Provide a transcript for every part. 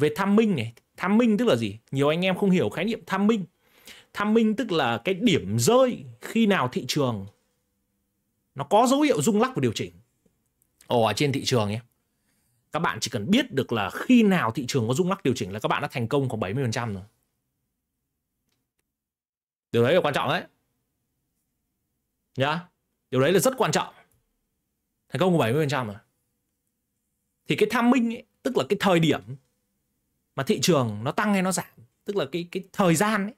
về timing này. Timing tức là gì? Nhiều anh em không hiểu khái niệm timing. Timing tức là cái điểm rơi khi nào thị trường nó có dấu hiệu rung lắc và điều chỉnh. Ở trên thị trường nhé. Các bạn chỉ cần biết được là khi nào thị trường có rung lắc điều chỉnh là các bạn đã thành công khoảng 70% rồi. Điều đấy là quan trọng đấy. Nhá. Điều đấy là rất quan trọng. Thành công khoảng 70% rồi. Thì cái timing ấy, tức là cái thời điểm mà thị trường nó tăng hay nó giảm, tức là cái thời gian ấy.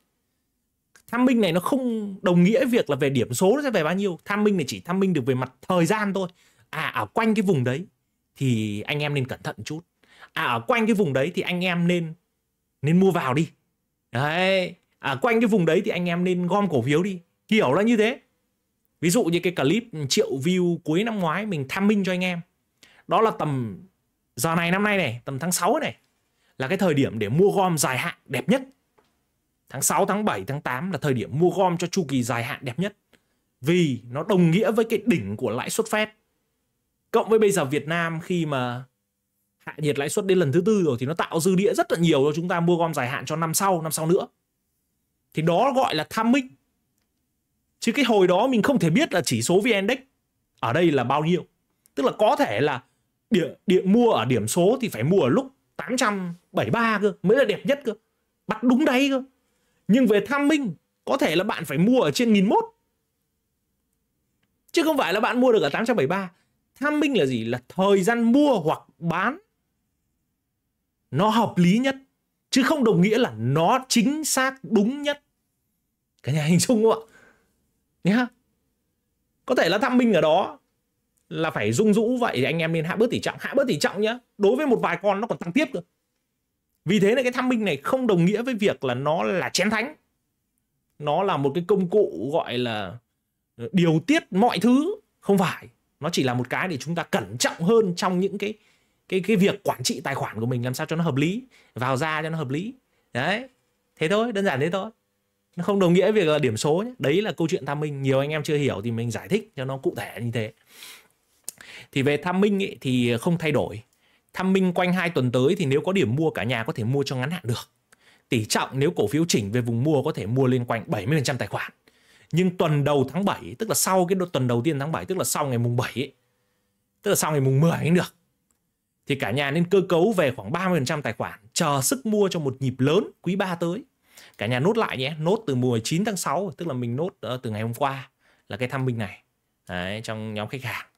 Timing này nó không đồng nghĩa việc là về điểm số nó sẽ về bao nhiêu. Timing này chỉ timing được về mặt thời gian thôi. Ở quanh cái vùng đấy thì anh em nên cẩn thận một chút. Ở quanh cái vùng đấy thì anh em nên mua vào đi. Đấy. Ở quanh cái vùng đấy thì anh em nên gom cổ phiếu đi. Kiểu là như thế. Ví dụ như cái clip 1.000.000 view cuối năm ngoái mình timing cho anh em. Đó là tầm giờ này năm nay này, tầm tháng 6 này. Là cái thời điểm để mua gom dài hạn đẹp nhất. Tháng 6, tháng 7, tháng 8 là thời điểm mua gom cho chu kỳ dài hạn đẹp nhất. Vì nó đồng nghĩa với cái đỉnh của lãi suất Fed. Cộng với bây giờ Việt Nam khi mà hạ nhiệt lãi suất đến lần thứ 4 rồi thì nó tạo dư địa rất là nhiều cho chúng ta mua gom dài hạn cho năm sau nữa. Thì đó gọi là timing. Chứ cái hồi đó mình không thể biết là chỉ số VN-Index ở đây là bao nhiêu. Tức là có thể là mua ở điểm số thì phải mua ở lúc 873 cơ, mới là đẹp nhất cơ. Bắt đúng đáy cơ. Nhưng về timing, có thể là bạn phải mua ở trên 1.001. Chứ không phải là bạn mua được ở 873. Timing là gì? Là thời gian mua hoặc bán nó hợp lý nhất. Chứ không đồng nghĩa là nó chính xác đúng nhất. Cả nhà hình dung không ạ? Nhá. Có thể là timing ở đó là phải rung rũ vậy thì anh em nên hạ bớt tỷ trọng. Hạ bớt tỷ trọng nhá. Đối với một vài con nó còn tăng tiếp cơ. Vì thế là cái timing này không đồng nghĩa với việc là nó là chén thánh. Nó là một cái công cụ gọi là điều tiết mọi thứ. Không phải. Nó chỉ là một cái để chúng ta cẩn trọng hơn trong những cái việc quản trị tài khoản của mình. Làm sao cho nó hợp lý. Vào ra cho nó hợp lý. Đấy. Thế thôi. Đơn giản thế thôi. Nó không đồng nghĩa với việc là điểm số nhé. Đấy là câu chuyện timing. Nhiều anh em chưa hiểu thì mình giải thích cho nó cụ thể như thế. Thì về timing ấy, thì không thay đổi. Timing quanh 2 tuần tới thì nếu có điểm mua cả nhà có thể mua cho ngắn hạn được. Tỷ trọng nếu cổ phiếu chỉnh về vùng mua có thể mua lên quanh 70% tài khoản. Nhưng tuần đầu tháng 7, tức là sau cái tuần đầu tiên tháng 7, tức là sau ngày mùng 7 ấy, tức là sau ngày mùng 10 ấy được. Thì cả nhà nên cơ cấu về khoảng 30% tài khoản, chờ sức mua cho một nhịp lớn quý 3 tới. Cả nhà nốt lại nhé, nốt từ 19 tháng 6, tức là mình nốt từ ngày hôm qua là cái timing này. Đấy, trong nhóm khách hàng.